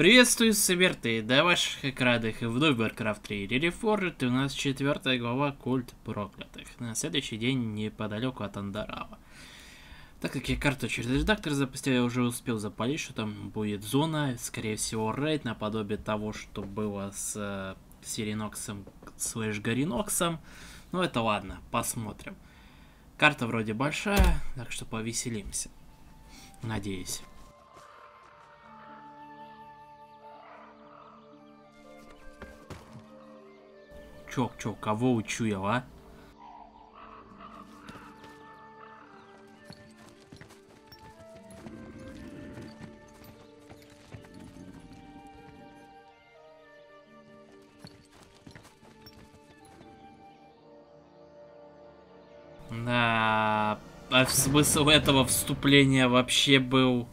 Приветствую, смерты, до ваших экранах и вновь Warcraft 3 Re-Reforged, и у нас 4 глава Культ Проклятых. На следующий день неподалеку от Андорава. Так как я карту через редактор запустил, я уже успел запалить, что там будет зона, скорее всего рейд, наподобие того, что было с Сиреноксом / Гориноксом. Но это ладно, посмотрим. Карта вроде большая, так что повеселимся. Надеюсь. Чё, кого учу я, а? Да, а смысл этого вступления вообще был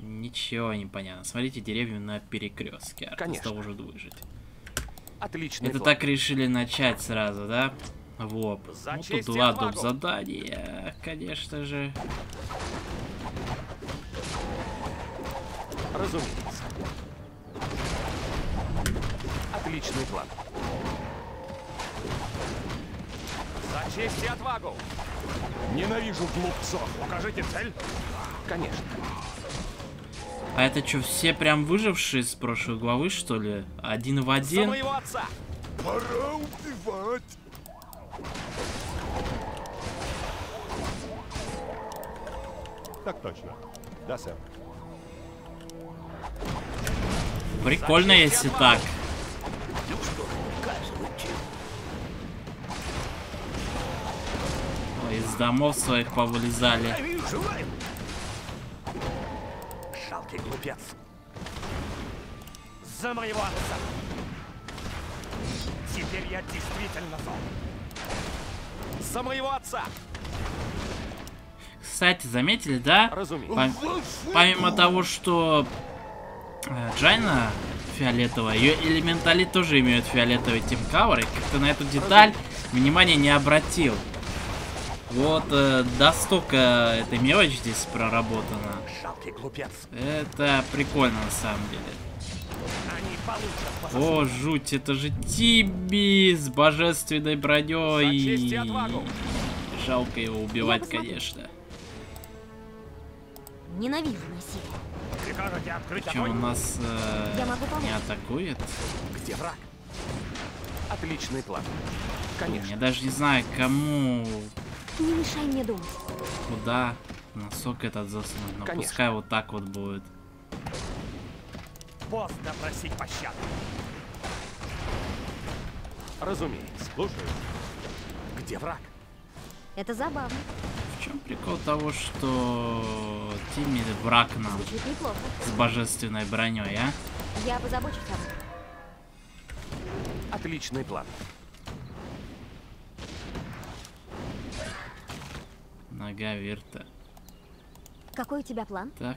ничего не понятно. Смотрите, деревню на перекрестке. Артас должен выжить. Отличный это план. Так решили начать сразу, да? Вот. Ну, тут два доп. Задания, конечно же. Разумеется. Отличный план. За честь и отвагу! Ненавижу глупцов. Покажите цель? Конечно. А это что, все прям выжившие с прошлой главы, что ли? Один в один? Пора убивать. Так точно. Да, сэр. Прикольно, если так. Ой, из домов своих повылезали. Жалкий глупец. За моего отца. Теперь я действительно зол. За моего отца. Кстати, заметили, да? Разумеется. Помимо того, что Джайна фиолетовая, ее элементали тоже имеют фиолетовый тимкавер. И как-то на эту деталь внимания не обратил. Вот настолько эта мелочь здесь проработана. Жалкий глупец. Это прикольно на самом деле. О, жуть, это же Тиби с божественной броней. Жалко его убивать, конечно. Ненавижу насилие. Причем он нас не атакует. Где враг? Отличный план. Конечно. Я даже не знаю, кому. Не мешай мне думать. Куда? Носок этот засунуть. Но конечно. Пускай вот так вот будет. Поздно просить пощады. Разумеется. Слушаю. Где враг? Это забавно. В чем прикол того, что Тимми враг нам? С божественной броней, а? Я позабочусь об этом. Отличный план. Гавирта. Какой у тебя план? Так.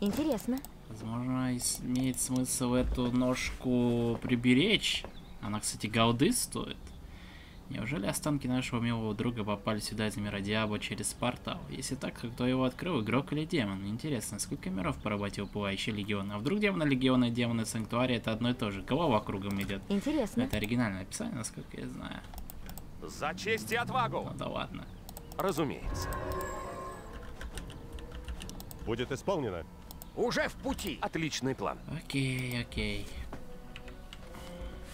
Интересно. Возможно, имеет смысл эту ножку приберечь. Она, кстати, голды стоит. Неужели останки нашего милого друга попали сюда из мира Диабло через портал? Если так, кто его открыл, игрок или демон? Интересно, сколько миров поработил Пылающий Легион? А вдруг демона Легиона и демона Санктуария это одно и то же? Голова кругом идет. Интересно. Это оригинальное описание, насколько я знаю. За честь и отвагу! Ну, да ладно. Разумеется. Будет исполнено. Уже в пути. Отличный план. Окей.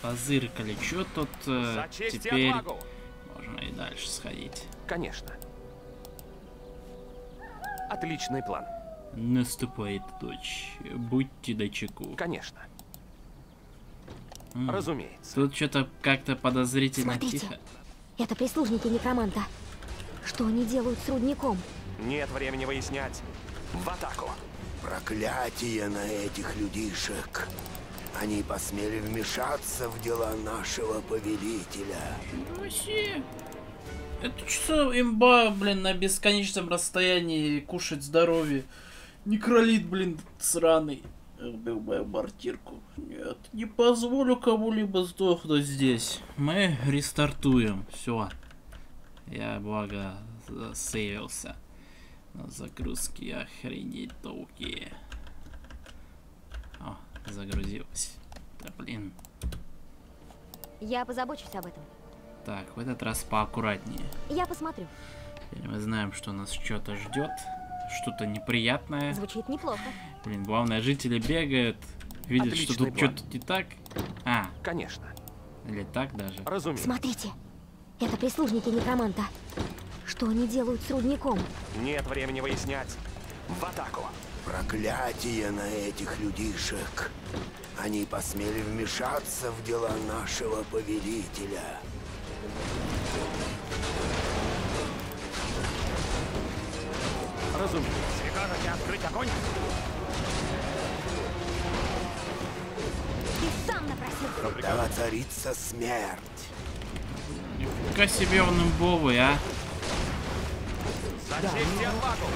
Позыркали. Чё тут за честь теперь? И отвагу. Можно и дальше сходить. Конечно. Отличный план. Наступает дочь. Будьте дочеку. Конечно. Разумеется. Тут что-то как-то подозрительно. Смотрите. Тихо. Это прислужники некроманта. Что они делают с рудником? Нет времени выяснять. В атаку. Проклятие на этих людишек. Они посмели вмешаться в дела нашего повелителя. Это что имба, блин, на бесконечном расстоянии кушать здоровье. Некролит, блин, сраный. Убил мою мартирку. Нет, не позволю кому-либо сдохнуть здесь. Мы рестартуем. Все. Я, благо, засейвился. На загрузки охренеть толкие. загрузилось. Да блин. Я позабочусь об этом. Так, в этот раз поаккуратнее. Я посмотрю. Теперь мы знаем, что нас что-то ждет. Что-то неприятное. Звучит неплохо. Блин, главное, жители бегают, видят, что тут что-то не так. А. Конечно. Или так даже. Разумеется. Смотрите, это прислужники некроманта. Что они делают с рудником? Нет времени выяснять. В атаку. Проклятие на этих людишек. Они посмели вмешаться в дела нашего повелителя. Разумеется. Прикажете открыть огонь? Ты сам напросил. Да царица смерть. Нифига себе он им бовый, а? Зачистите отвагу.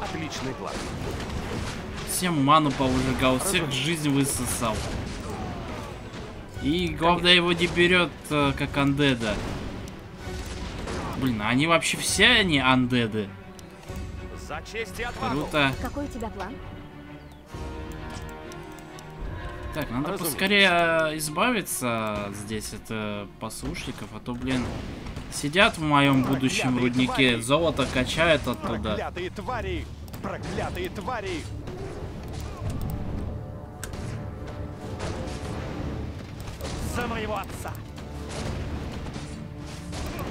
Отличный план. Всем ману повыжигал, всех жизнь высосал. И главное, его не берет, как андеда. Блин, они вообще все они андеды. За честь и отвагу. Круто. Какой у тебя план? Так, надо поскорее избавиться здесь от послушников, а то, блин, сидят в моем будущем руднике, твари. Золото качают оттуда. Проклятые твари! Проклятые твари! За моего отца!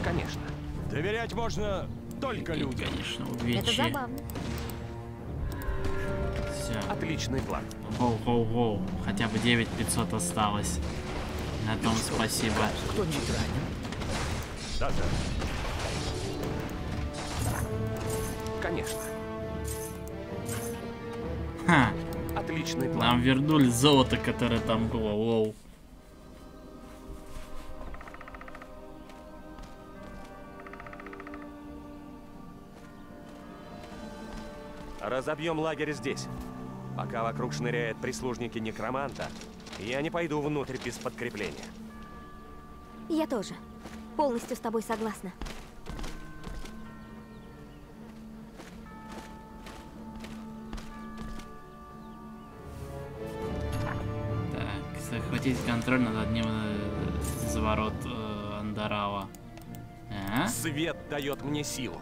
Конечно. Доверять можно... только люди. Конечно, увечья. Это забавно. Все. Отличный план. Воу-воу-воу. Хотя бы 9500 осталось. На том спасибо. Кто не ранен? Да-да. Конечно. Ха. Отличный план. Нам вернули золото, которое там было. Воу. Разобьем лагерь здесь. Пока вокруг шныряют прислужники некроманта, я не пойду внутрь без подкрепления. Я тоже. Полностью с тобой согласна. Так, захватить контроль над одним из ворот Андорава. А? Свет дает мне силу.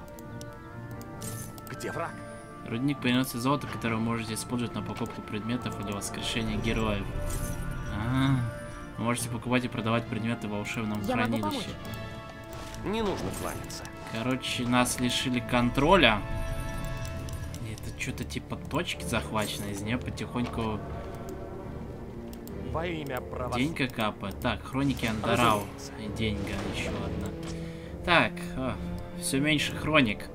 Где враг? Рудник приносит золото, которое вы можете использовать на покупку предметов или воскрешение героев. Вы можете покупать и продавать предметы в волшебном хранилище. Не нужно кланяться. Короче, нас лишили контроля. Это что-то типа точки захваченной, из нее потихоньку деньга капает. Так, хроники Андорау. И деньга еще одна. Так, все меньше хроник.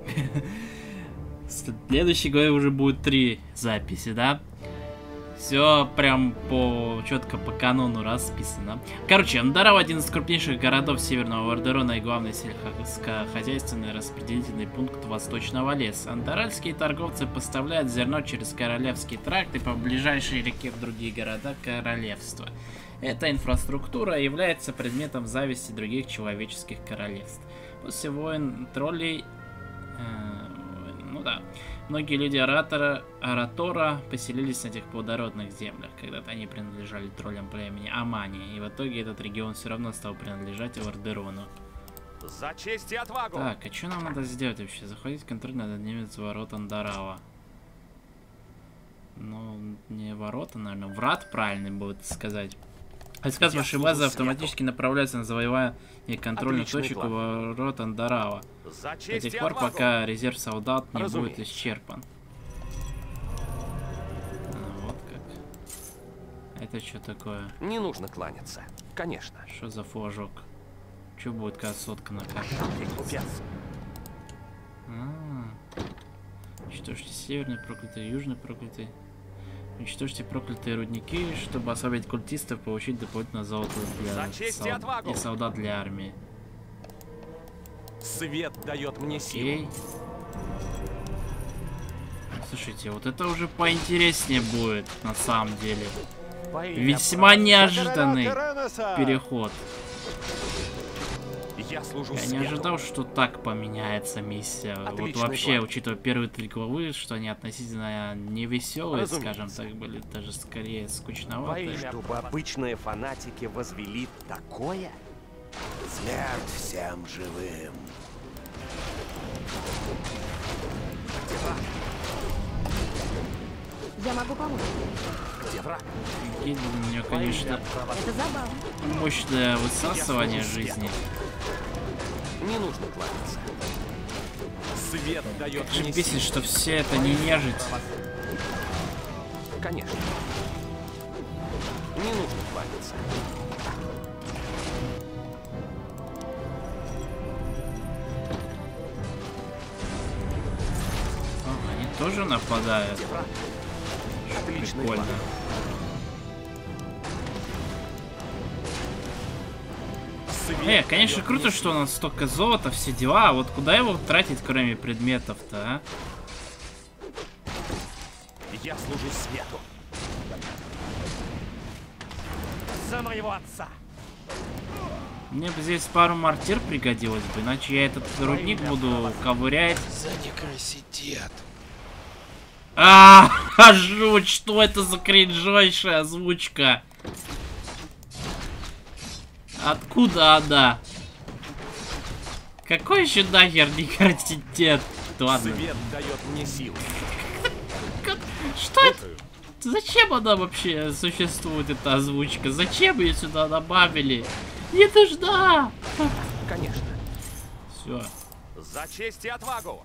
В следующей главе уже будет 3 записи, да? Все прям по четко по канону расписано. Короче, Андорава — один из крупнейших городов северного Лордерона и главный сельскохозяйственный распределительный пункт Восточного леса. Андоральские торговцы поставляют зерно через Королевский тракт и по ближайшей реке в другие города королевства. Эта инфраструктура является предметом зависти других человеческих королевств. После войн троллей... Да. Многие люди Оратора поселились на этих плодородных землях. Когда-то они принадлежали троллям племени Амани, и в итоге этот регион все равно стал принадлежать Лордерону. За честь и отвагу! Так, а что нам надо сделать вообще? Захватить контроль над одним из ворот Андорава. Ну, не ворота, наверное, врат правильный будет сказать. Отказ вашей базы автоматически направляется на завоевание контрольных точек у ворот Андорава. До тех пор, пока резерв солдат не будет исчерпан. Вот как. Это что такое? Не нужно кланяться. Конечно. Что за флажок? Что будет, когда сотка на карте? Уничтожьте северный проклятый, южный проклятый. Уничтожьте проклятые рудники, чтобы ослабить культистов, получить дополнительное золото для солдат для армии. Свет дает мне силу. Слушайте, вот это уже поинтереснее будет, на самом деле. Весьма неожиданный переход. Я не ожидал, что так поменяется миссия. Отличный вот вообще, план. Учитывая первые три главы, что они относительно невеселые, скажем так, были даже скорее скучноватые. Чтобы обычные фанатики возвели такое? Смерть всем живым. Где враг? Я могу помочь. Где враг? Гильд у нее, конечно, это мощное высасывание жизни. Не нужно плавиться. Свет дает. Как же бесит, что все это не нежить. Конечно. Не нужно плавиться. О, они тоже нападают. Отлично. Прикольно. Конечно, круто, что у нас столько золота, все дела. А вот куда его тратить, кроме предметов-то, а? Я служу свету. За моего отца. Мне бы здесь пару мортир пригодилось бы, иначе я этот рудник буду ковырять. За некраситет. Жуть, что это за кринжовейшая озвучка? Откуда она? Какой еще нахер некротитет? Ладно. Свет дает мне силу. Что это? Зачем она вообще существует, эта озвучка? Зачем ее сюда добавили? Не нужна! Конечно. Все. За честь и отвагу!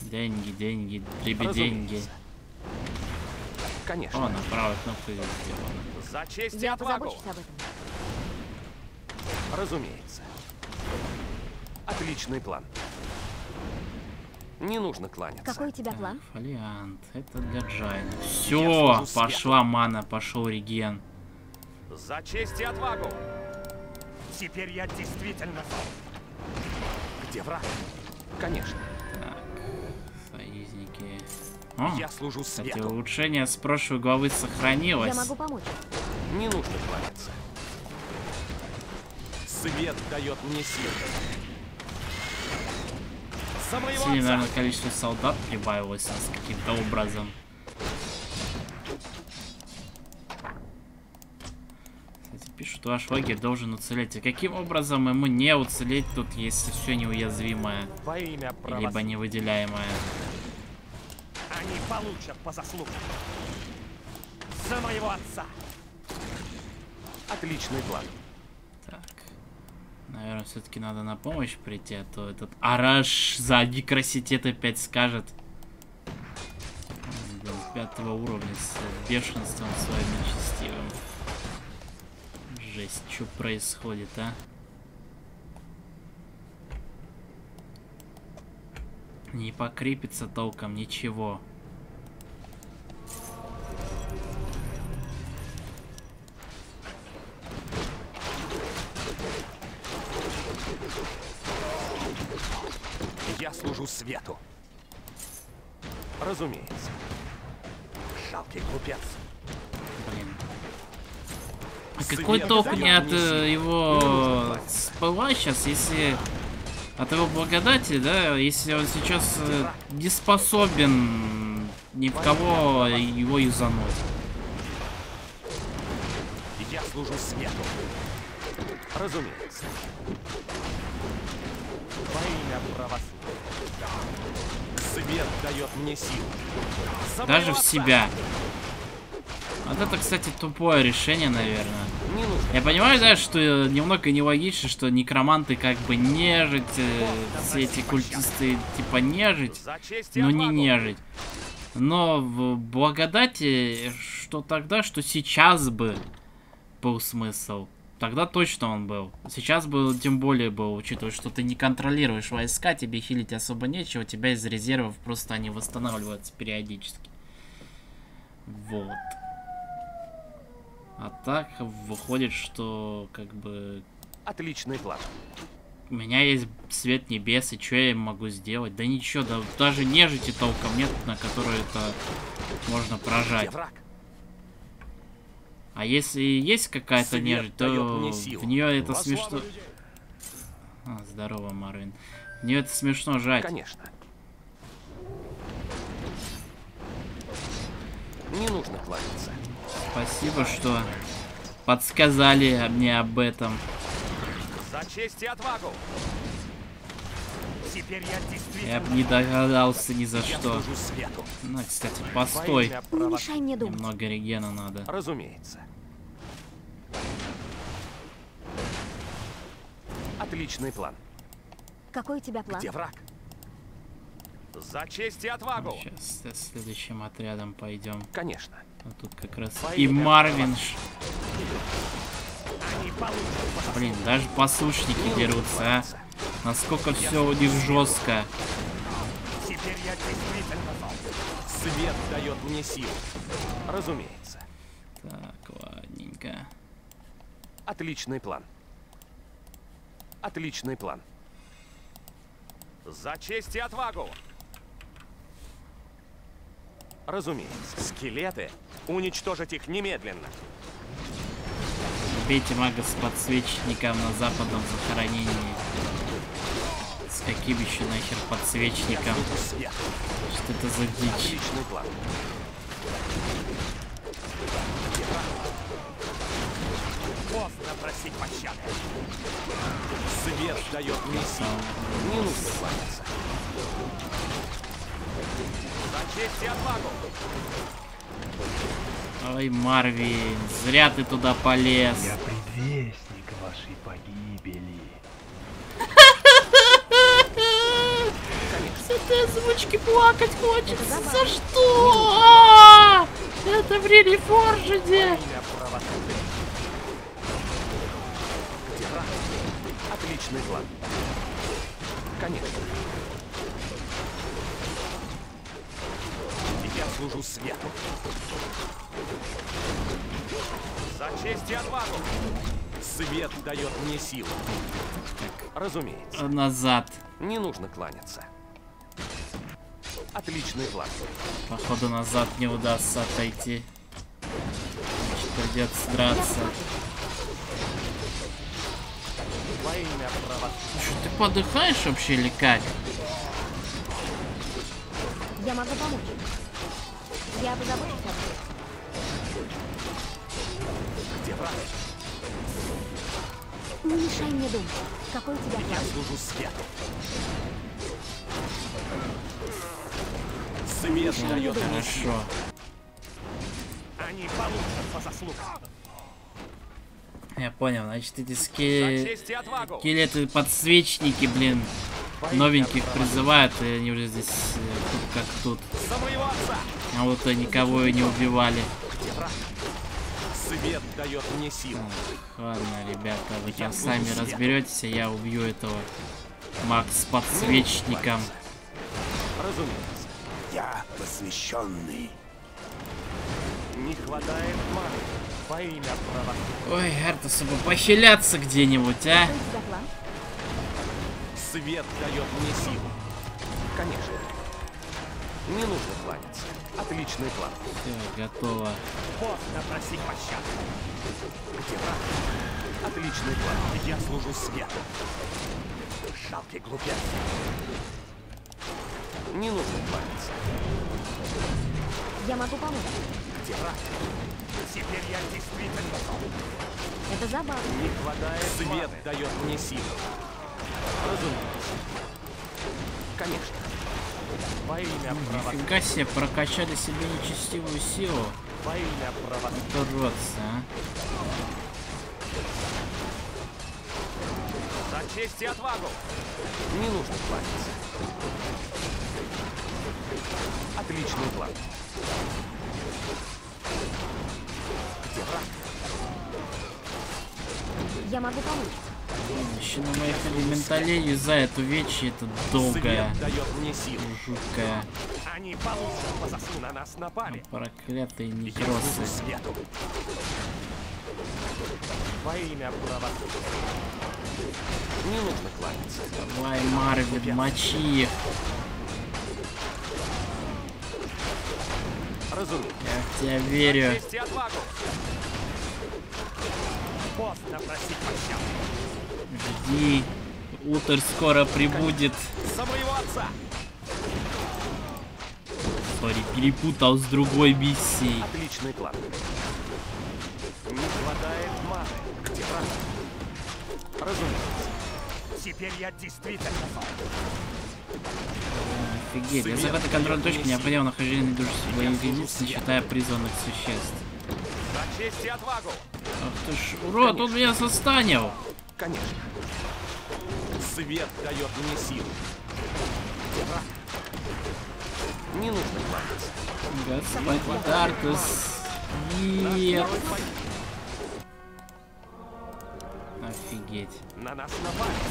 Деньги, деньги, ребят, деньги. Конечно. О, на правой кнопке сделано. За честь и отвагу! Разумеется. Отличный план. Не нужно кланяться. Какой у тебя план? Фолиант. Это для Джайна. Все, пошла мана, пошел реген. За честь и отвагу. Теперь я действительно. Где враг? Конечно. Так, союзники. О, я служу свету. Кстати, улучшение с прошлой главы сохранилось. Я могу помочь. Не нужно кланяться. Свет дает мне силы. Сильно, наверное, количество солдат прибавилось каким-то образом. Кстати, пишут, ваш лагерь должен уцелеть. А каким образом ему не уцелеть тут, если все неуязвимое? Либо невыделяемое. Они получат по заслугам. За моего отца. Отличный план. Наверное, все-таки надо на помощь прийти, а то этот Араш за некраситет опять скажет. Он был 5-го уровня с бешенством своим нечестивым. Жесть, что происходит, а? Не покрепится толком ничего. Я служу свету. Разумеется. Жалкий глупец. Блин. А какой толк не от его спала сейчас, если... От его благодати, да? Если он сейчас не способен ни в кого его юзануть. Я служу свету. Разумеется. Во имя правосудия. Свет дает мне силу. Даже в себя. Вот это, кстати, тупое решение, наверное. Я понимаю, да, что немного нелогично, что некроманты как бы нежить, все эти культисты типа нежить, но не нежить. Но в благодати, что тогда, что сейчас бы был смысл. Тогда точно он был. Сейчас бы тем более был, учитывая, что ты не контролируешь войска, тебе хилить особо нечего, тебя из резервов просто они восстанавливаются периодически. Вот. А так выходит, что как бы... Отличный план. У меня есть свет небес, и что я им могу сделать? Да ничего, да даже нежити толком нет, на которую это можно прожать. А если есть какая-то нежить, то в нее это смешно. Здорово, Марвин. Мне это смешно жать. Конечно. Не нужно кланяться. Спасибо, что подсказали мне об этом. За честь и отвагу. Теперь я действительно... Я бы не догадался ни за что. Ну, кстати, постой. Не мешай мне думать. Немного регена надо. Разумеется. Отличный план. Какой у тебя план? Где враг? За честь и отвагу. Сейчас с следующим отрядом пойдем. Конечно. Вот тут как раз и Марвин. Блин, даже послушники дерутся, а? Насколько все у них жестко. Теперь я действительно знал. Свет дает мне силу. Разумеется. Так, ладненько. Отличный план. Отличный план. За честь и отвагу. Разумеется. Скелеты. Уничтожить их немедленно. Убейте мага с подсвечником на западном захоронении. С каким еще нахер подсвечником? Что это за дичь? Поздно просить пощады. Свет дает мне силу. Не нужно кланяться. За честь и отвагу. Ой, Марвин, зря ты туда полез. Я предвестник вашей погибели. С этой озвучки плакать хочется. За что? Это в Re-Reforged. Отличный план. Конечно. Я служу свету. За честь и отвагу. Свет дает мне силу. Так. Разумеется. Назад. Не нужно кланяться. Отличный план. Походу назад не удастся отойти. Значит, придется драться. Что, ты подыхаешь вообще или как? Я могу помочь. Я позабочусь о тебе. Где враг? Не мешай мне думать. Какой у тебя план? Я служу свету. Свет дает. Хорошо. Они получат по заслугам. Я понял, значит, эти скелеты, подсвечники, блин, новеньких призывают, и они уже здесь тут как тут. А вот никого и не убивали. Свет дает мне силу. Ладно, ребята, вы там сами разберетесь, а я убью этого Макс с подсвечником. Разумеется. Я посвященный. Не хватает маны. Ой, Артасу бы похиляться где-нибудь, а? Свет дает мне силу. Конечно. Не нужно кланяться. Отличный план. Все, готово. Поздно просить пощады. Где враг? Отличный план. Я служу свету. Жалкий глупец. Не нужно кланяться. Я могу помочь. Где враг? Теперь я действительно готов. Это забавно. Не хватает. Свет дает мне силу. Разумеется. Конечно. Во имя права. Нифига себе, прокачали себе нечестивую силу. Во имя права. Это родство, а? За честь и отвагу. Не нужно платиться. Отличный план. Я могу помочь. Еще на моих элементалей юзает увечье, это долгое, жуткое. Они на нас напали. Проклятые некросы. Во имя правосудия. Не нужно кланяться. Давай, Марвин, мочи их. Разумеется. Я в тебя верю. Жди, Утр скоро прибудет. Сори, перепутал с другой миссией. Отличный план. Не хватает маны. Где маны? Разумеется. Теперь я действительно офигеть, для захвата контрольной точки необходимо нахождение души боевых единиц, не считая призванных существ. За честь и отвагу! Ах ты ж, урод, он меня застанил! Конечно. Свет дает мне силу. Не нужно плакаться. Господь Артас. Нет. Офигеть.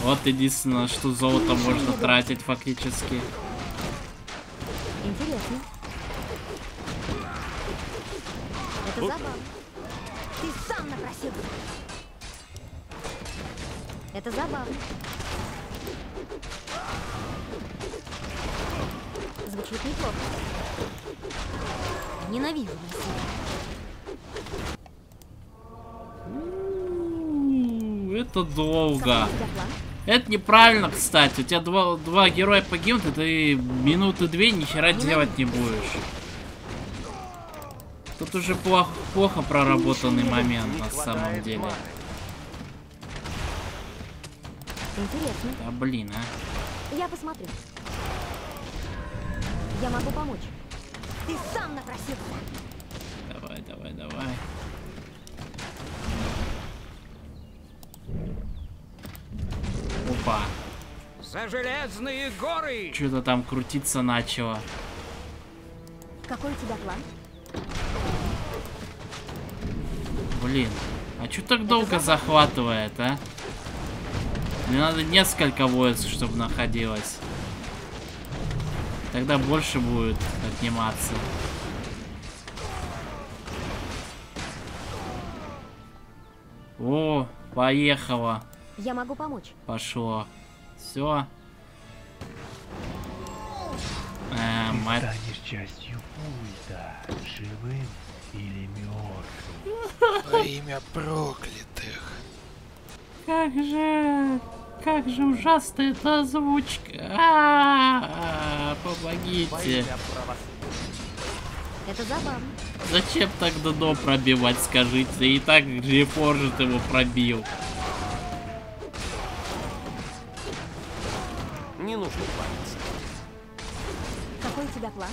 Вот единственное, что золото можно тратить фактически. Интересно. Это забавно. Ты сам напросил. Это забавно. Звучит неплохо. Ненавижу насилие. Это долго. Это неправильно, кстати. У тебя два героя погибнут, и ты минуты две ни хера делать не будешь. Тут уже плохо проработанный момент на самом деле. Интересно. Да блин, а. Я посмотрю. Я могу помочь. Ты сам напросился. Давай, давай, давай. Опа. За железные горы. Что-то там крутиться начало. Какой у тебя план? Блин, а что так долго захватывает, а? Мне надо несколько воинств, чтобы находилось. Тогда больше будет отниматься. О, поехало. Я могу помочь. Пошло. Все. Мать. Станешь частью пульта, живым или мертвым. Во имя проклятых. Как же ужасная эта озвучка. Помогите. Это забавно. Зачем так дно пробивать, скажите? И так Reforged его пробил. Не нужно париться. Какой у тебя план?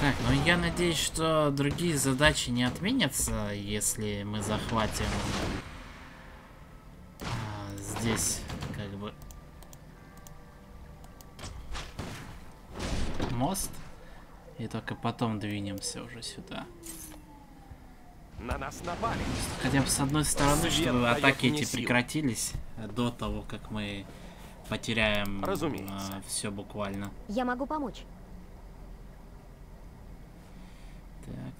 Так, ну я надеюсь, что другие задачи не отменятся, если мы захватим здесь, как бы, мост, и только потом двинемся уже сюда. На нас напали. Хотя бы с одной стороны, чтобы атаки эти прекратились до того, как мы потеряем все буквально. Я могу помочь.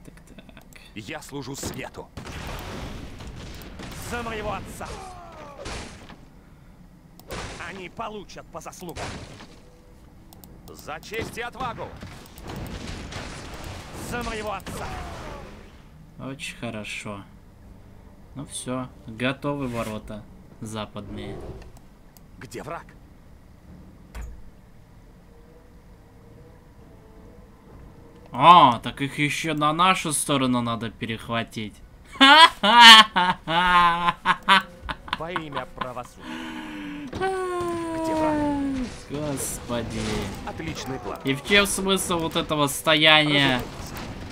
Так, так, так. Я служу свету. За моего отца. Они получат по заслугам. За честь и отвагу. За моего отца. Очень хорошо. Ну все, готовы ворота западные. Где враг? А, так их еще на нашу сторону надо перехватить. Во имя правосудия. Господи. Отличный план. И в чем смысл вот этого стояния?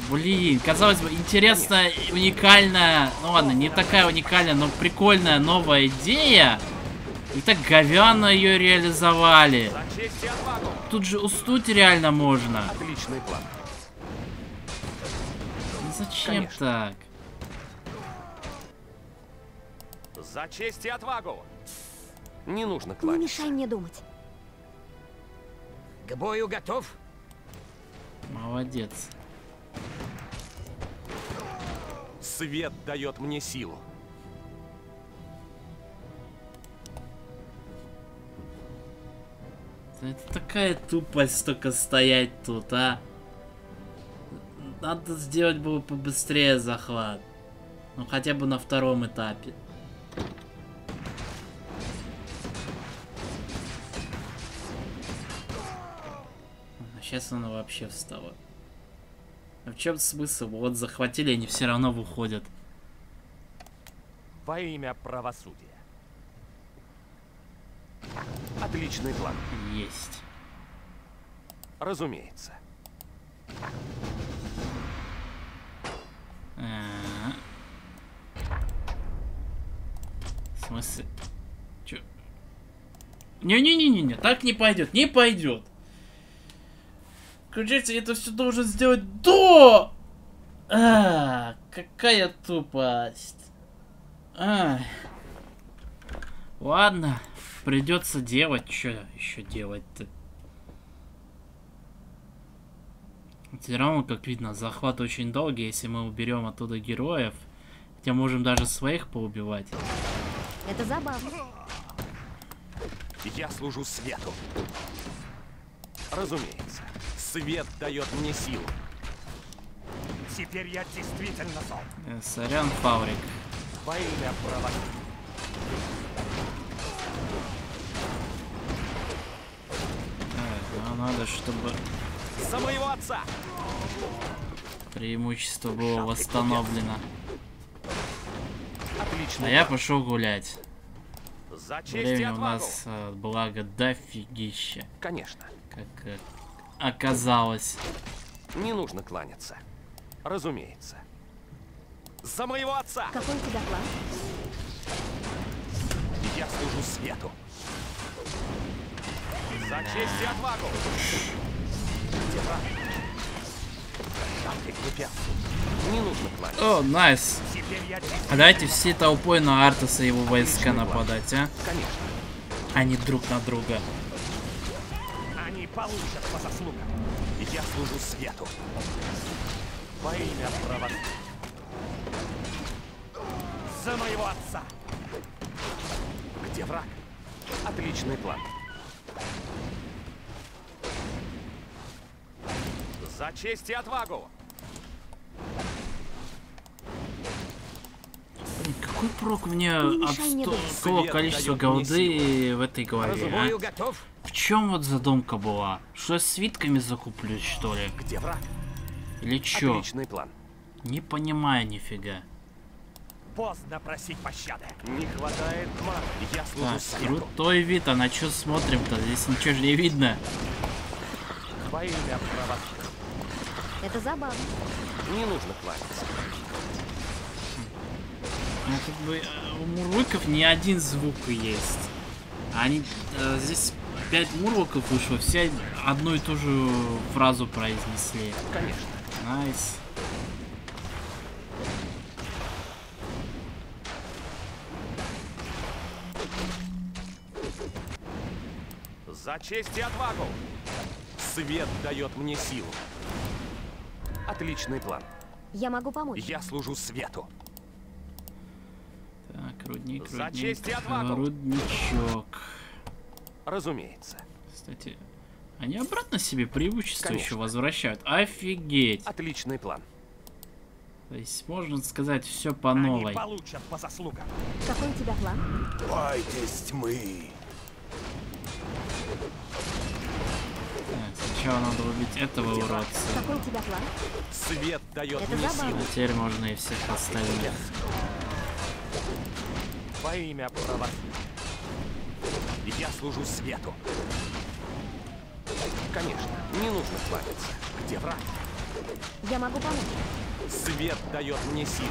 Блин, казалось бы, интересная, уникальная, ну ладно, не такая уникальная, но прикольная новая идея. И так говяно ее реализовали. Тут же уснуть реально можно. Отличный план. Зачем так? За честь и отвагу. Не нужно класть. Не мешай мне думать. К бою готов. Молодец. Свет дает мне силу. Это такая тупость только стоять тут, а. Надо сделать было побыстрее захват. Ну хотя бы на втором этапе. А сейчас она вообще встала. А в чем смысл? Вот захватили, они все равно выходят. Во имя правосудия. Отличный план. Есть. Разумеется. В смысле? Чё? Не-не-не-не-не, так не пойдет, не пойдет. Включается, это все должен сделать до. А, какая тупость. А. Ладно, придется делать, что еще делать-то. Все равно, как видно, захват очень долгий, если мы уберем оттуда героев, хотя можем даже своих поубивать. Это забавно. Я служу свету. Разумеется, свет дает мне силу. Теперь я действительно зол. Сорян, Фаурик. Во имя права. Нам надо, чтобы... За моего отца! Преимущество было восстановлено. Отлично. А я пошел гулять. Время у нас, благо, дофигища. Конечно. Как оказалось. Не нужно кланяться. Разумеется. За моего отца! Какой у тебя план? Я служу свету. За честь и отвагу! О, найс. А давайте всей толпой на Артаса и его войска нападать, а? Они друг на друга. Они получат по заслугам. Я служу свету. Во имя права. За моего отца. Где враг? Отличный план. За честь и отвагу! Блин, какой прок мне от такого количества голды в этой голове, а? В чем вот задумка была? Что я свитками закуплюсь, что ли? Где враг? Или чё? План. Не понимаю нифига. Поздно просить пощады. Не хватает маны. Я служу свету. Крутой вид, а на чё смотрим-то? Здесь ничего же не видно. Во имя правосудия. Это забавно. Не нужно плавиться. Ну, как бы у мурлыков не один звук есть. Они здесь 5 мурлыков вышло, все одну и ту же фразу произнесли. Конечно. Найс. За честь и отвагу. Свет дает мне силу. Отличный план. Я могу помочь. Я служу свету. Так, рудник, за честь и отвагу. Рудничок. Разумеется. Кстати, они обратно себе преимущество еще возвращают. Офигеть. Отличный план. То есть, можно сказать, все по новой. Они получат по заслугам. Какой у тебя план? Бойтесь тьмы. Сначала надо убить этого уродца. Какой у тебя план? Свет дает мне силу. Теперь можно и всех остальных. Во имя правосудия. Я служу свету. Конечно, не нужно плавиться. Где враг? Я могу помочь. Свет дает мне силу.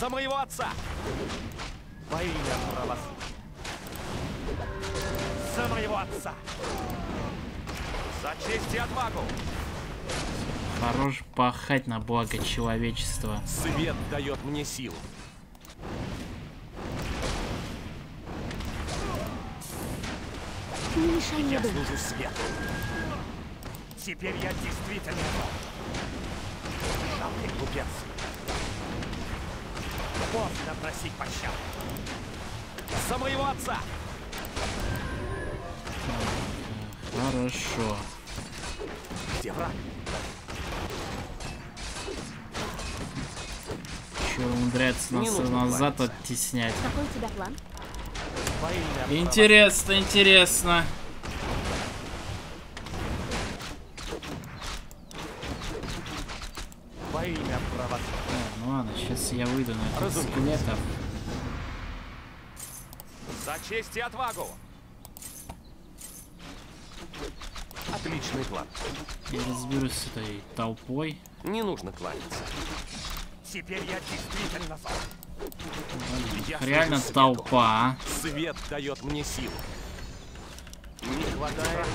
За моего отца. Во имя правосудия. За моего отца. За честь и отвагу! Хорош пахать на благо человечества. Свет дает мне силу. Не мешай мне. Я служу свету. Теперь я действительно жалкий глупец. Поздно просить пощады. За моего отца! Хорошо. Где враг? Чё умудряется нас назад оттеснять? Какой у тебя план? Интересно, интересно. Ну ладно, сейчас я выйду на этот скелет. За честь и отвагу! Отличный план. Я разберусь с этой толпой. Не нужно кланяться. Теперь я действительно зол. Блин, реально толпа. Свет дает мне силу. Не хватает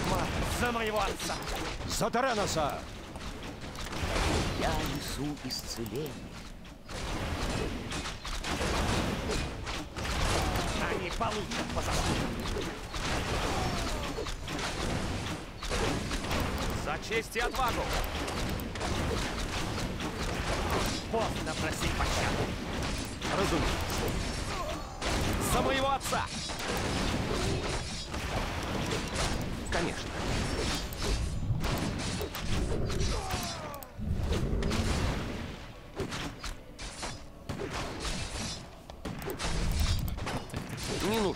за моего отца. За Тараноса. Я несу исцеление. Они получат по заслугам. За честь и отвагу. Поздно просить пощады. Разумеется. За моего отца. Конечно.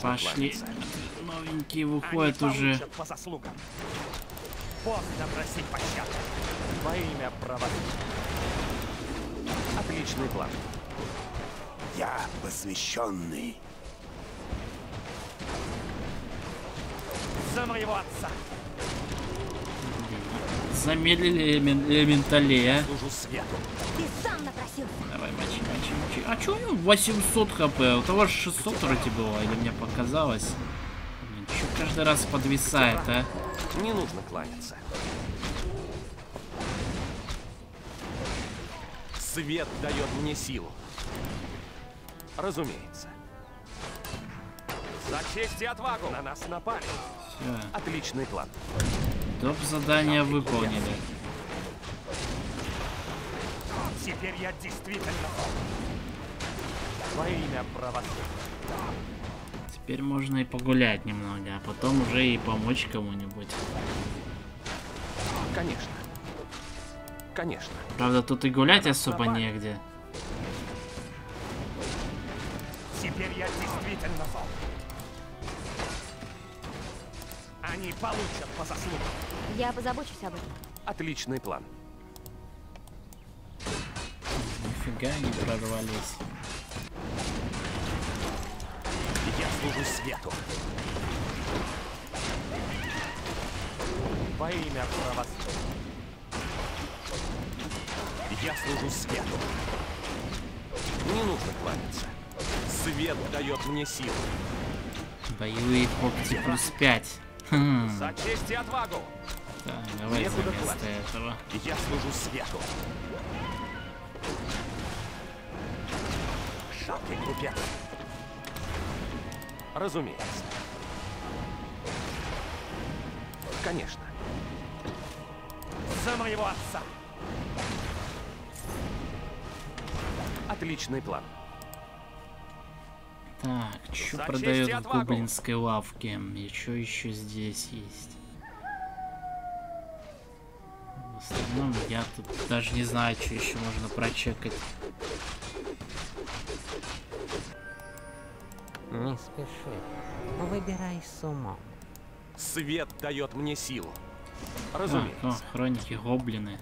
Пошли. Новенькие выходят уже. Во имя права. Отличный план. Я посвященный. За моего отца. Замедлили элементалея. Давай, мочи. А чё у него 800 хп? У того же 600 вроде было, или мне показалось? Блин, чё каждый раз подвисает, а? Не нужно кланяться. Свет дает мне силу. Разумеется. За честь и отвагу! На нас напали. Всё. Отличный план. Доп задание выполнили. Теперь я действительно. Во имя правосудия. Теперь можно и погулять немного, а потом уже и помочь кому-нибудь. Конечно. Конечно. Правда, тут и гулять особо негде. Теперь я действительно зол. Они получат по заслугам. Я позабочусь об этом. Отличный план. Нифига не прорвались. Я служу свету. Во имя правосудия. Я служу свету. Не нужно кланяться. Свет дает мне силу. Боевые когти +5. За честь и отвагу! Да, давай за место этого. Я служу свету. Шаткий купец. Разумеется. Конечно. За моего отца. Отличный план. Так, что продают в гоблинской лавке? И что еще здесь есть? В основном я тут даже не знаю, что еще можно прочекать. Не спеши. Выбирай с умом. Свет дает мне силу. Разумеется. Так, о, хроники гоблины.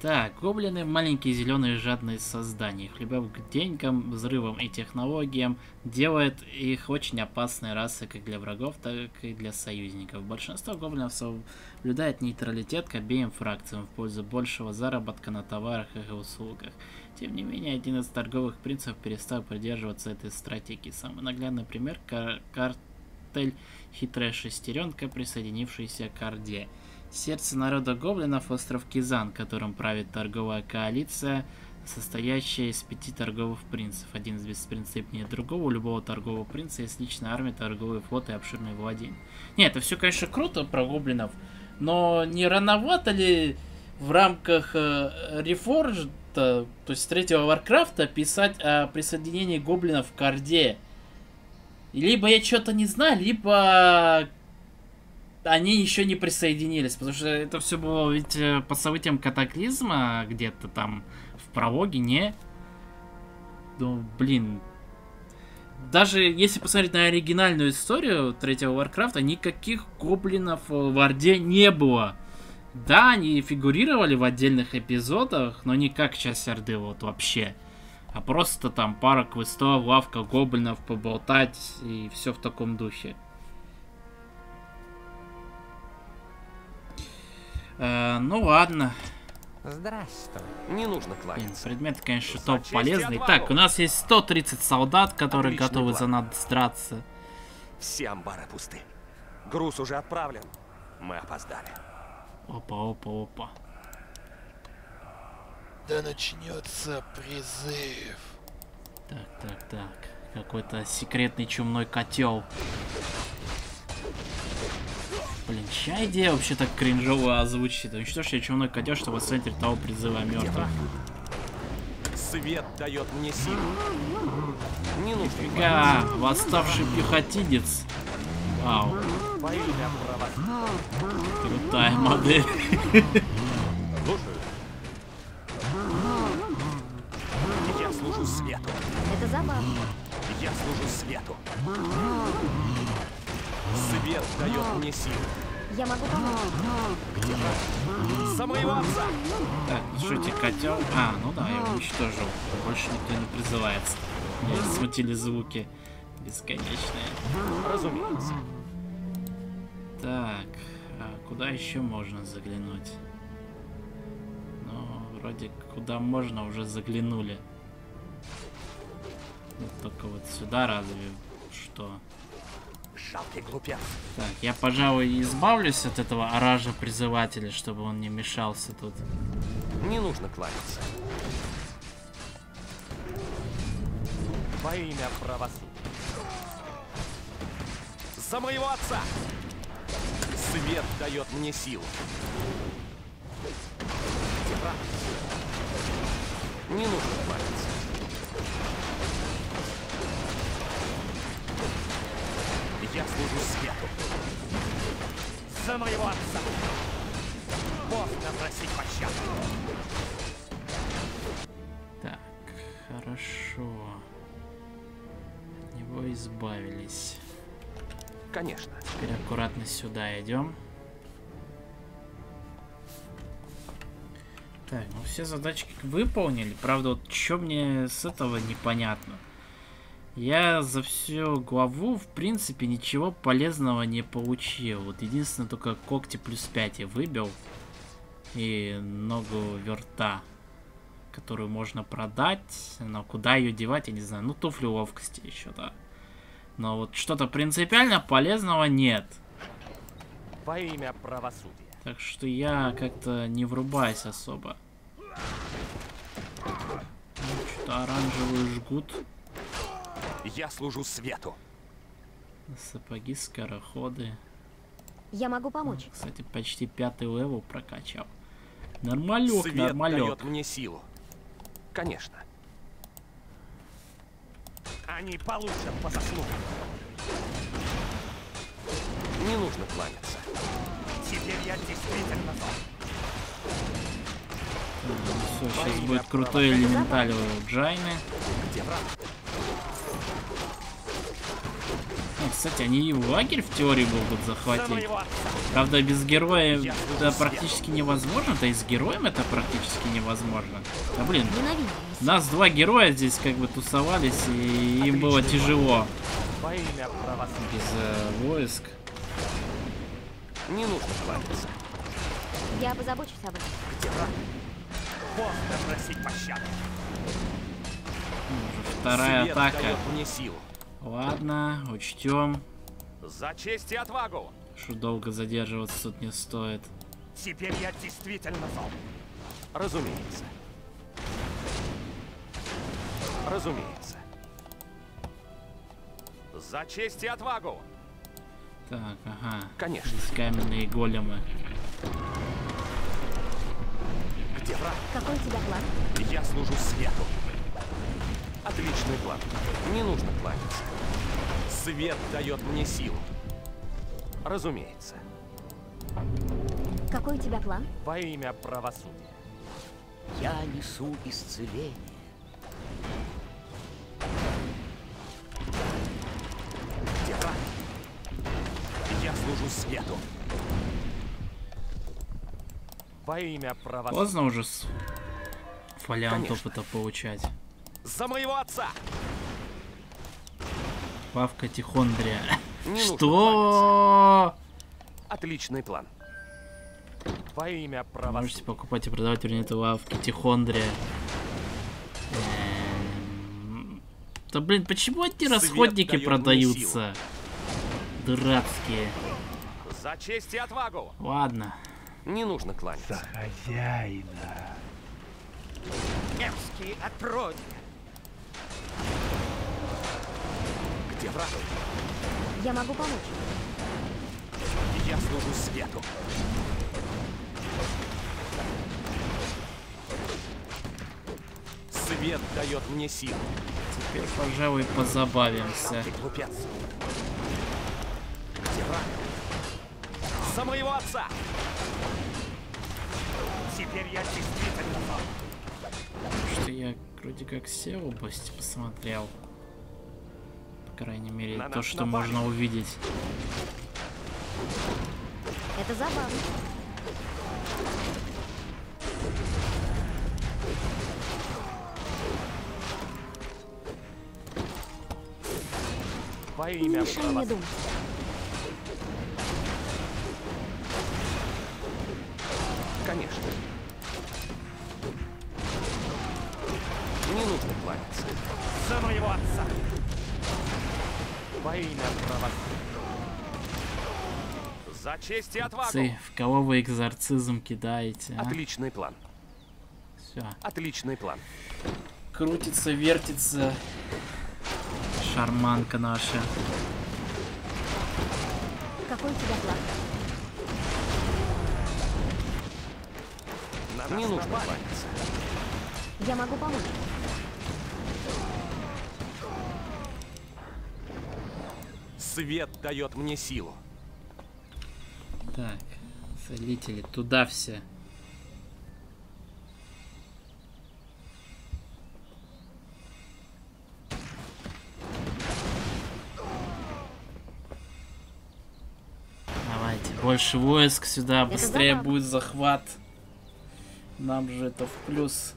Так, гоблины — маленькие зеленые жадные создания. Их любовь к деньгам, взрывам и технологиям делает их очень опасной расой как для врагов, так и для союзников. Большинство гоблинов соблюдает нейтралитет к обеим фракциям в пользу большего заработка на товарах и услугах. Тем не менее, один из торговых принцев перестал придерживаться этой стратегии. Самый наглядный пример — картель «Хитрая шестеренка», присоединившийся к Орде. Сердце народа гоблинов — остров Кизан, которым правит торговая коалиция, состоящая из 5 торговых принцев. Один из беспринципнее другого. У любого торгового принца есть личная армия, торговый флот и обширные владения. Нет, это все, конечно, круто про гоблинов, но не рановато ли в рамках Reforged, то есть 3-го Warcraft'а, писать о присоединении гоблинов к Орде? Либо я что-то не знаю, либо... они еще не присоединились, потому что это все было ведь по событиям катаклизма, где-то там в прологе, не? Ну, блин. Даже если посмотреть на оригинальную историю третьего Warcraft, никаких гоблинов в Орде не было. Да, они фигурировали в отдельных эпизодах, но не как часть Орды вот вообще. А просто там пара квестов, лавка гоблинов, поболтать и все в таком духе. Ну ладно. Здравствуй. Не нужно кланяться. Предметы, конечно, топ полезные. Так, у нас есть 130 солдат, которые Отличный готовы план. За нас драться. Все амбары пусты. Груз уже отправлен. Мы опоздали. Опа. Да начнется призыв. Так. Какой-то секретный чумной котел. Блин, чья идея вообще так кринжово озвучит? Уничтожьте чумной котел, чтобы в центре того призыва мертвых. Свет дает мне силу. Не нужно. Восставший пехотинец. Вау. Крутая модель. Я служу свету. Это забавно. Я служу свету. Свет дает мне силу. Я могу помочь. Где-то. Самоиванца. Так, шутик котел. А, ну да, я его уничтожил. Больше никто не призывается. Меня смутили звуки бесконечные. Разумеется. Так, а куда еще можно заглянуть? Ну, вроде куда можно уже заглянули. Вот только вот сюда разве что. Жалкий глупец. Так, я, пожалуй, избавлюсь от этого оража призывателя, чтобы он не мешался тут. Не нужно кланяться. Во имя правосудия. За моего отца! Свет дает мне силу. Не нужно кланяться. Я служу свету. За моего отца. Можно просить пощады. Так, хорошо. От него избавились. Конечно. Теперь аккуратно сюда идем. Так, ну все задачки выполнили. Правда, вот что мне с этого непонятно. Я за всю главу, в принципе, ничего полезного не получил. Вот единственное, только когти +5 я выбил. И ногу верта, которую можно продать. Но куда ее девать, я не знаю. Ну, туфли ловкости еще, да. Но вот что-то принципиально полезного нет. Во имя правосудия. Так что я как-то не врубаюсь особо. Что-то оранжевый жгут. Я служу свету. Сапоги, скороходы. Я могу помочь. Кстати, почти 5-й левел прокачал. Нормалек, свет дает мне силу. Конечно. Они получат по заслугам. Не нужно кланяться. Теперь я действительно зол. Все, сейчас будет крутой элементаль у Джайны. Где враг? Кстати, они и лагерь в теории могут захватить. Правда, без героя это практически невозможно. Да и с героем это практически невозможно. Да блин, нас два героя здесь как бы тусовались, и им было тяжело. Без войск. Не нужно хватиться. Я позабочусь об этом. Вторая атака. Ладно, учтем. За честь и отвагу. Что долго задерживаться тут не стоит. Теперь я действительно зол. Разумеется. Разумеется. За честь и отвагу. Так, ага. Конечно. Здесь каменные големы. Где враг? Какой у тебя план? Я служу свету. Отличный план. Не нужно кланяться. Свет дает мне силу. Разумеется. Какой у тебя план? Во имя правосудия. Я несу исцеление. Тиран. Я служу свету. Во имя правосудия. Поздно уже с фолиантов это получать. За моего отца! Павка Тихондрия. Что? Отличный план. Во имя права. Можете покупать и продавать, вернее, это лавки Тихондрия. Да блин, почему одни расходники продаются? Дурацкие. За честь и отвагу. Ладно. Не нужно кланяться. За хозяина. Мерзкие отродья. Где враг? Я могу помочь. Я служу свету. Свет дает мне силу. Теперь, пожалуй, позабавимся. Глупец. Где враг? За моего отца. Теперь я действительно враг. Потому что я вроде как все области посмотрел. По крайней мере, на то, что напали. Можно увидеть. Это забавно. Во имя Артаса. Конечно. Не нужно платиться. За моего отца. Во имя Артаса. За честь и отвагу. Отцы, в кого вы экзорцизм кидаете? А? Отличный план. Все. Отличный план. Крутится, вертится. Шарманка наша. Какой у тебя план? Нам не нужно планиться. Я могу помочь. Свет дает мне силу. Так, целители туда все. Больше войск сюда, быстрее будет захват. Нам же это в плюс.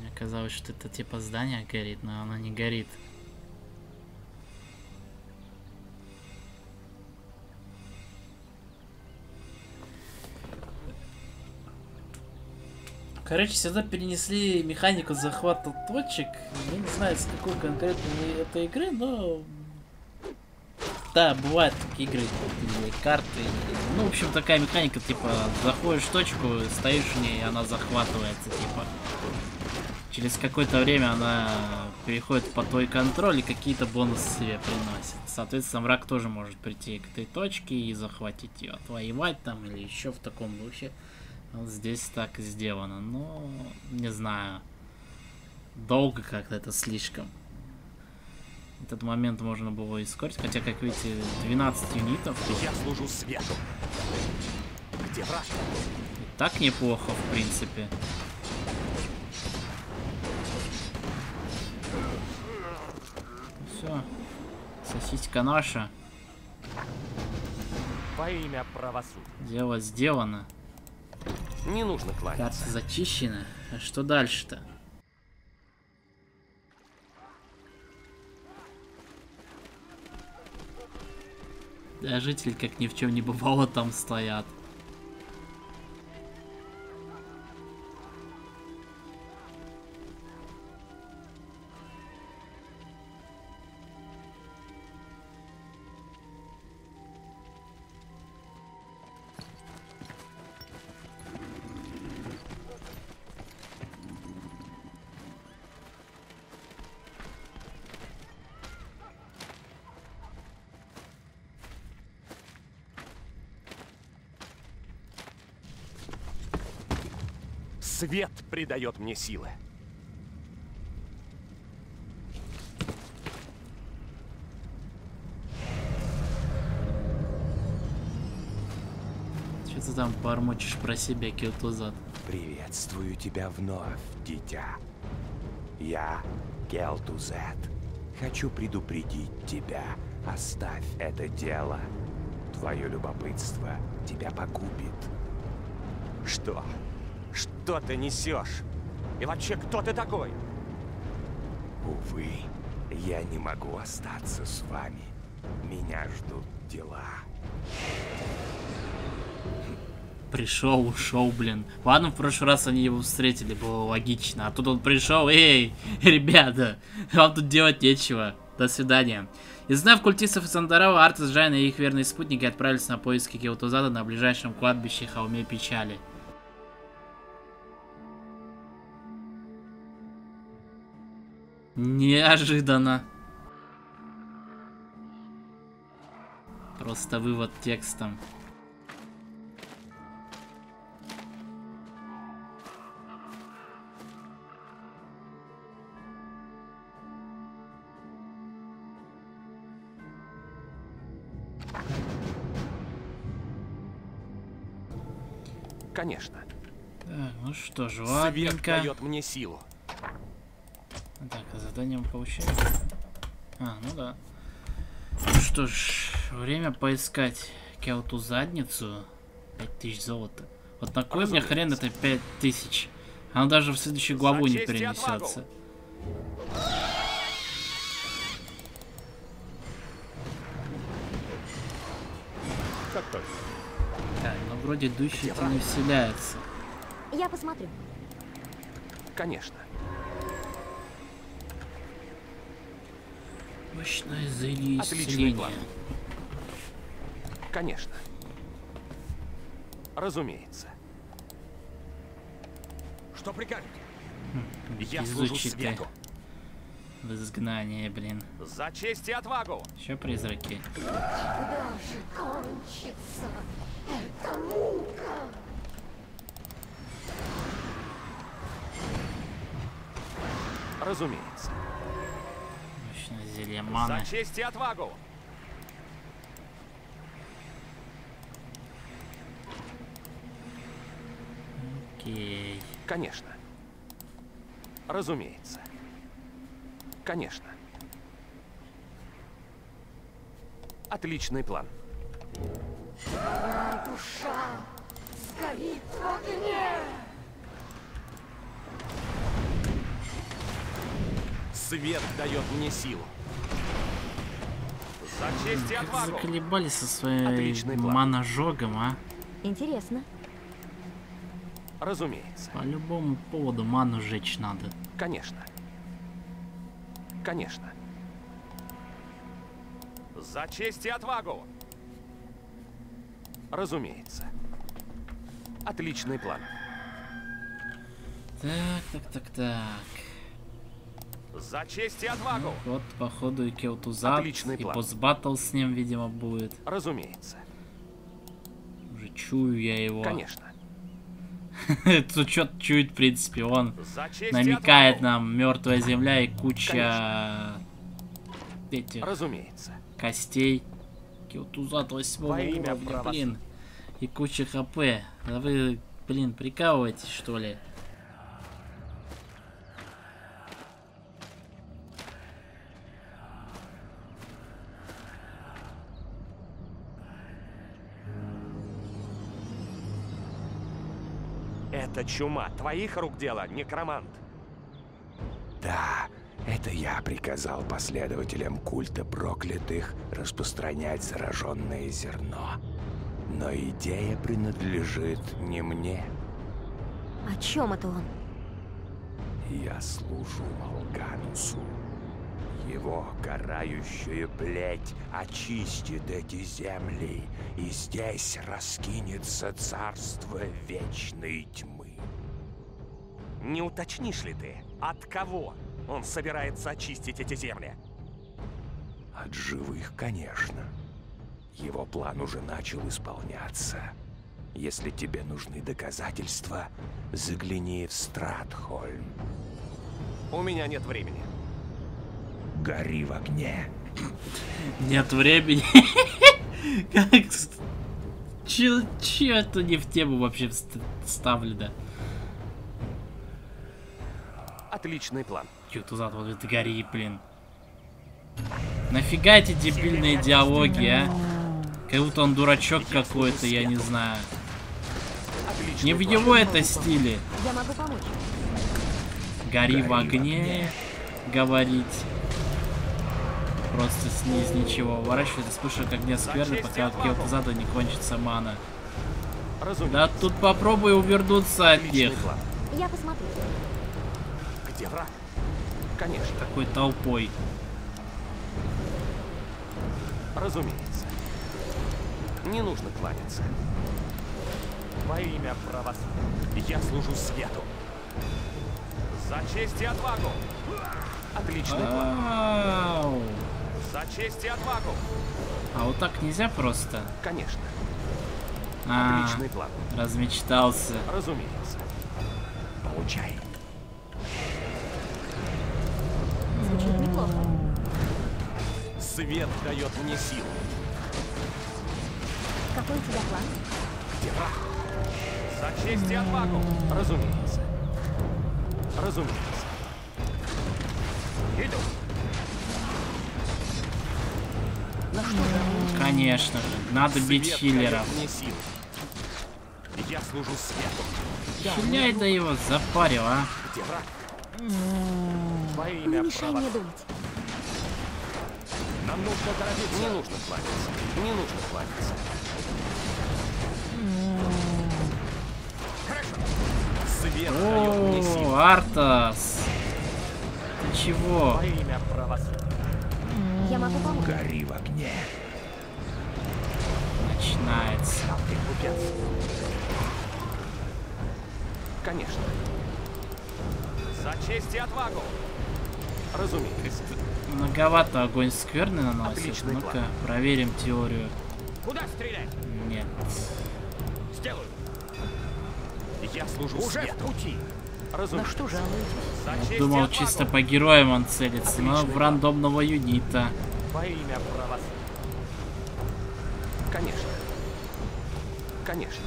Мне казалось, что это типа здание горит, но оно не горит. Короче, сюда перенесли механику захвата точек. Я не знаю, с какой конкретно этой игры, но... Да, бывают такие игры, или карты, или... Ну, в общем, такая механика, типа, заходишь в точку, стоишь в ней, она захватывается, типа. Через какое-то время она переходит по той контроль и какие-то бонусы себе приносит. Соответственно, враг тоже может прийти к этой точке и захватить ее, отвоевать там, или еще в таком духе. Здесь так сделано, но не знаю, долго как-то это слишком. Этот момент можно было ускорить, хотя, как видите, 12 юнитов. Я служу свету. Где враг? Так неплохо, в принципе. Все, сосиска наша. Во имя правосудия. Дело сделано. Не нужно класть. Карта зачищена. А что дальше-то? Да, жители, как ни в чем не бывало, там стоят. Свет придает мне силы. Что ты там бормочешь про себя, Кел-Тузад? Приветствую тебя вновь, дитя. Я Кел-Тузад. Хочу предупредить тебя. Оставь это дело. Твое любопытство тебя погубит. Что? Что ты несешь? И вообще, кто ты такой? Увы, я не могу остаться с вами. Меня ждут дела. Пришел, ушел, блин. Ладно, в прошлый раз они его встретили, было логично. А тут он пришел, эй, ребята, вам тут делать нечего. До свидания. Изгнав культистов из Андорава, Артас, Джайна и их верные спутники отправились на поиски Кел-Тузада на ближайшем кладбище Холме Печали. Неожиданно. Просто вывод текстом. Конечно. Так, ну что же, ладненько. Свет дает мне силу. Так, а задание мы получаем. А, ну да. Ну что ж, время поискать Кел-Ту задницу. 5000 золота. Вот на кой мне хрен это 5000? Она даже в следующую главу не перенесется. Как только. Так, ну вроде дущий не вселяется. Я посмотрю. Конечно. Мощное зелье исцеления. Конечно. Разумеется. Что прикажете? Я служу свету. В изгнании, блин. За честь и отвагу. Еще призраки. Когда же кончится эта мука? Разумеется. Зелье маны. За честь и отвагу. Окей. Конечно. Разумеется. Конечно. Отличный план. Моя душа сгорит в огне. Свет дает мне силу. За честь и отвагу. Заколебались со своим маножогом, а? Интересно. Разумеется. По любому поводу ману жечь надо. Конечно. Конечно. За честь и отвагу. Разумеется. Отличный план. Так. За честь и отвагу. Ну, вот, походу, и Кел-Тузад, и постбаттл с ним, видимо, будет. Разумеется. Уже чую я его. Конечно. Тут что-то чует, в принципе, он намекает нам мертвая земля и куча этих костей. Кел-Тузад 8-го, блин. И куча хп. А вы, блин, прикалываетесь, что ли? Это чума. Твоих рук дело, некромант. Да, это я приказал последователям культа проклятых распространять зараженное зерно. Но идея принадлежит не мне. О чем это он? Я служу Малганусу. Его карающая плеть очистит эти земли, и здесь раскинется царство вечной тьмы. Не уточнишь ли ты, от кого он собирается очистить эти земли? От живых, конечно. Его план уже начал исполняться. Если тебе нужны доказательства, загляни в Стратхольм. У меня нет времени. Гори в огне. Нет времени. Как... Чё-то не в тему вообще вставлено. Отличный план. Кел-Тузад, вот это гори, блин. Нафига эти дебильные диалоги, а? Как будто он дурачок какой-то, я не знаю. Не в его это стиле. Гори в огне. Говорить. Просто снизь ничего. Уворачивается, вспышка как огня скверны, пока от Кел-Тузада не кончится мана. Да тут попробуй увернуться от них. Я посмотрю. Где враг? Конечно. Такой толпой. Разумеется. Не нужно кланяться. Во имя правосудия я служу свету. За честь и отвагу. Отличный план. За честь и отвагу. А вот так нельзя просто? Конечно. Отличный план. Размечтался. Разумеется. Получай. Звучит неплохо. Свет дает мне силу. Какой у тебя план? Где враг? За честь и отвагу. Разумеется. Разумеется. Иду. На что же? Конечно же. Надо бить хиллера. Я служу свету. Хиляй-то его запарил, а? Где враг? Во имя права. Нам нужно торопиться. Не нужно плавиться. Не нужно плавиться. Свет дает мне силу. Артас. Ты чего? Во имя правосудия. Я могу помочь. Гори в огне. Начинается. Конечно. За честь и отвагу. Разумеется. Многовато огонь скверный наносит. Ну-ка, проверим теорию. Куда стрелять? Нет. Сделаю. Я служу уже в пути. Разумеется. Что же? Он думал, чисто по героям он целится, отличный, но в рандомного юнита. Во имя правосудия. Конечно. Конечно.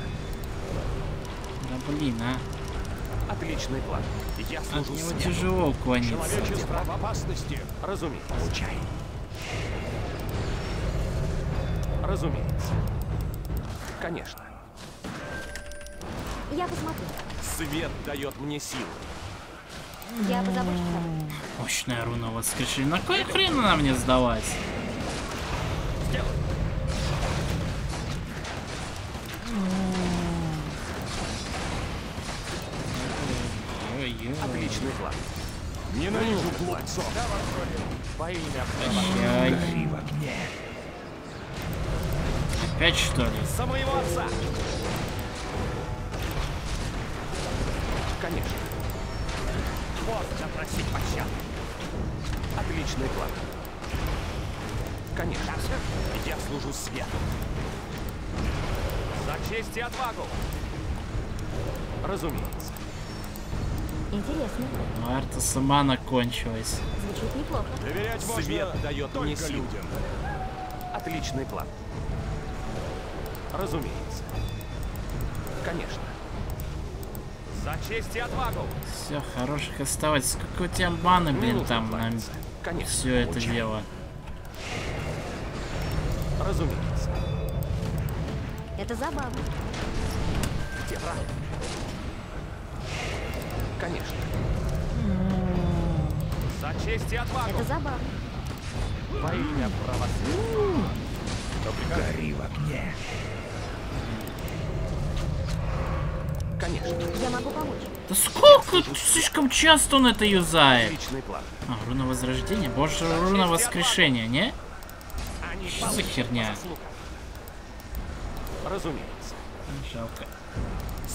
Да блин, а. Отличный план. Я служу. От него свету. Тяжело уклониться. Человечество в опасности. Разумеется. Получай. Разумеется. Конечно. Я посмотрю. Свет дает мне силу. Я позабочусь. Мощная руна воскрешения. На кой хрен она мне сдалась? Сделай. Отличный план. Ненавижу глупцов. Во имя права. Гори в огне. Опять что ли? За моего отца. Конечно. Вот запросить пощады. Отличный план. Конечно. Я служу свету. За честь и отвагу. Разумеется. Интересно. Ну, Арта сама накончилась. Звучит неплохо. Доверять свет дает мне силу. Отличный план. Разумеется. Конечно. За честь и отвагу. Все, хороших оставаться. Сколько у тебя маны, блин, там на все это дело. Разумеется. Это забавно. Где враг? Конечно. За честь и отвагу. Это забавно. Во имя правосудия. Гори в огне. Конечно. Я могу помочь. Да сколько? Слишком часто он это юзает. А, руна возрождения? Больше руна воскрешения, не? Что за херня? Разумеется. Жалко.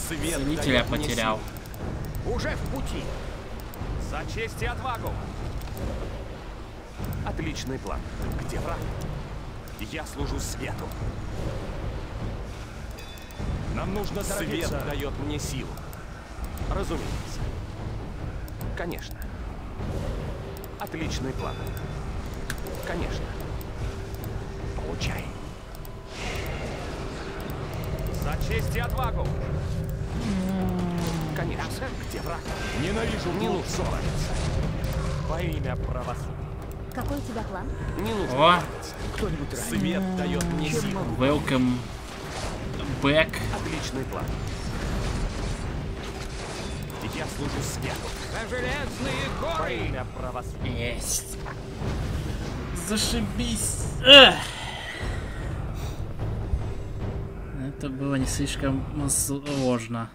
Целителя потерял. Уже в пути. За честь и отвагу. Отличный план. Где враг? Я служу свету. Нам Нам нужно торопиться. Свет дает мне силу. Разумеется. Конечно. Отличный план. Конечно. Получай. За честь и отвагу. Конечно. Где враг? Ненавижу. Не нужно ссориться. Во имя правосудия. Какой у тебя план? Не нужно. Кто-нибудь ранен? Свет дает мне силу. Welcome back. Отличный план. Я служу свету. За железные горы. Во имя правосудия. Есть. Зашибись. Эх. Это было не слишком сложно.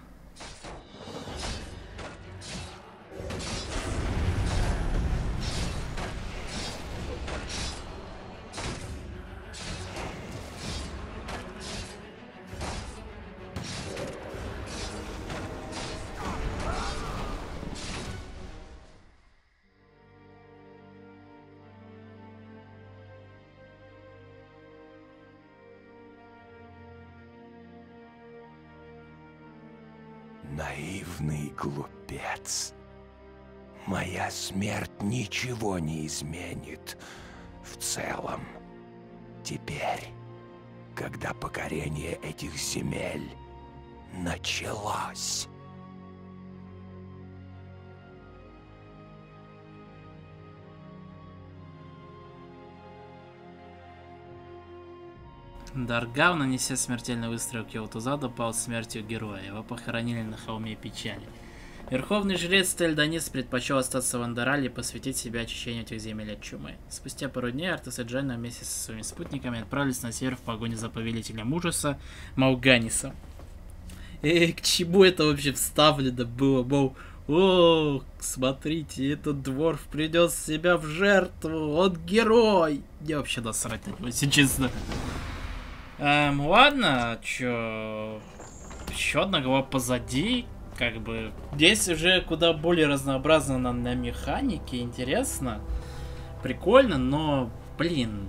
Наивный глупец. Моя смерть ничего не изменит в целом. Теперь, когда покорение этих земель началось. Даргав, нанеся смертельный выстрел Кел-Тузаду, пал смертью героя. Его похоронили на холме печали. Верховный жрец Тельдонис предпочел остаться в Андорале и посвятить себя очищению этих земель от чумы. Спустя пару дней Артас и Джайна вместе со своими спутниками отправились на север в погоню за повелителем ужаса Мауганиса. К чему это вообще вставлено было? Мол, о, смотрите, этот дворф принес себя в жертву, он герой! Я вообще насрать на него, если честно. Ладно, чё... Еще одна голова позади, как бы... Здесь уже куда более разнообразно на механике, интересно, прикольно, но, блин...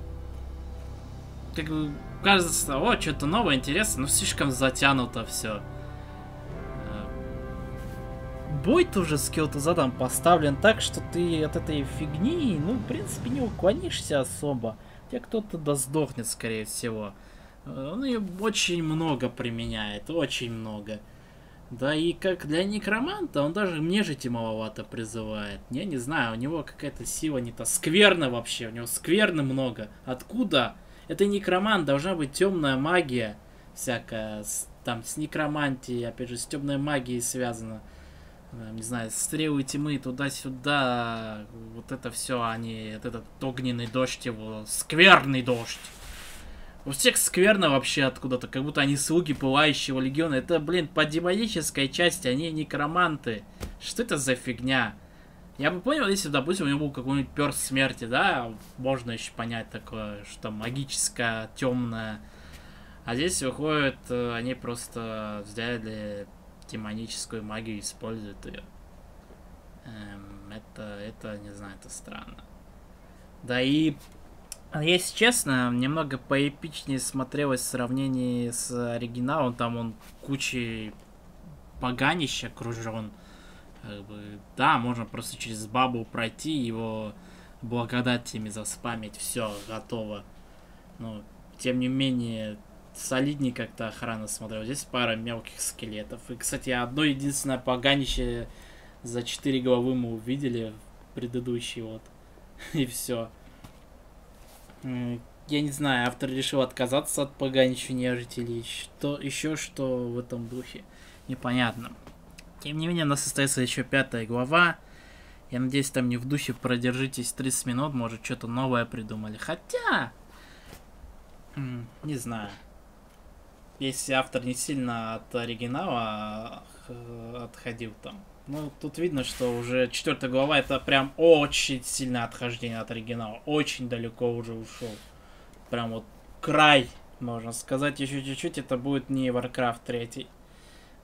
Как бы, кажется, о, что-то новое, интересно, но слишком затянуто все. Бой-то уже с Кел-Тузадом поставлен так, что ты от этой фигни, ну, в принципе, не уклонишься особо. Тебя кто-то досдохнет, скорее всего. Он ее очень много применяет, очень много. Да и как для некроманта, он даже нежити маловато призывает. Я не знаю, у него какая-то сила не та. Скверна вообще, у него скверны много. Откуда? Это некромант, должна быть темная магия. Всякая, там, с некромантией, опять же, с темной магией связано. Не знаю, стрелы тьмы туда-сюда. Вот это все, они, вот этот огненный дождь его, скверный дождь. У всех скверно вообще откуда-то, как будто они слуги Пылающего Легиона. Это, блин, по демонической части, они некроманты. Что это за фигня? Я бы понял, если, допустим, у него был какой-нибудь перст смерти, да? Можно еще понять такое, что магическое, темное. А здесь выходит, они просто взяли демоническую магию и используют ее. Это, не знаю, это странно. Да и... Если честно, немного поэпичнее смотрелось в сравнении с оригиналом. Там он кучей поганища окружен. Как бы, да, можно просто через бабу пройти, его благодатями заспамить. Все, готово. Но, тем не менее, солиднее как-то охрана смотрела. Здесь пара мелких скелетов. И, кстати, одно единственное поганище за 4 головы мы увидели в предыдущий вот. И все. Я не знаю, автор решил отказаться от поганища нежити или что, еще что в этом духе. Непонятно. Тем не менее, у нас остается еще 5-я глава. Я надеюсь, там не в духе продержитесь 30 минут, может, что-то новое придумали. Хотя... Не знаю. Если автор не сильно от оригинала отходил там. Ну, тут видно, что уже 4-я глава, это прям очень сильное отхождение от оригинала. Очень далеко уже ушел. Прям вот край, можно сказать. Еще чуть-чуть, это будет не Warcraft 3.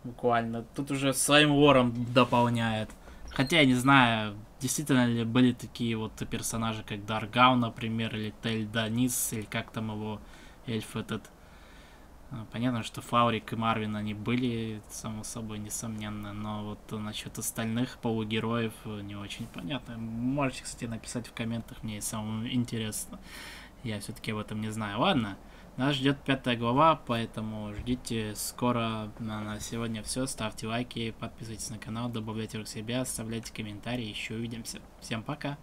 Буквально. Тут уже своим лором дополняет. Хотя я не знаю, действительно ли были такие вот персонажи, как Даргав, например, или Тельдонис, или как там его эльф этот. Понятно, что Фаурик и Марвин, они были, само собой, несомненно, но вот насчет остальных полугероев не очень понятно. Можете, кстати, написать в комментах, мне самому интересно. Я все-таки об этом не знаю. Ладно, нас ждет 5-я глава, поэтому ждите скоро. На сегодня все. Ставьте лайки, подписывайтесь на канал, добавляйте рук себя, оставляйте комментарии. Еще увидимся. Всем пока!